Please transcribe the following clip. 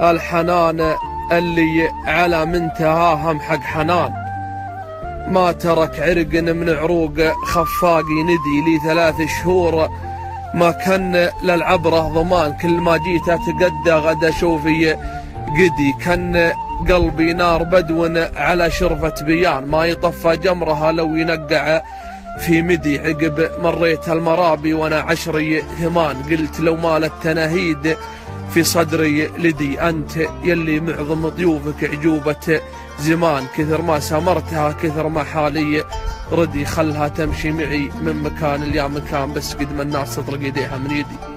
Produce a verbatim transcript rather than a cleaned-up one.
الحنان اللي على منتهاهم حق حنان، ما ترك عرق من عروق خفاقي ندي لي ثلاث شهور، ما كان للعبره ضمان. كل ما جيت اتقدى غدا شوفي قدي، كان قلبي نار بدون على شرفه بيان، ما يطفى جمرها لو ينقع في مدي. عقب مريت المرابي وانا عشري همان، قلت لو مالت تناهيد في صدري لدي، أنت يلي معظم ضيوفك عجوبة زمان، كثر ما سامرتها كثر ما حالي ردي، خلها تمشي معي من مكان ليا مكان، بس قد ما الناس تطرق يديها من يدي.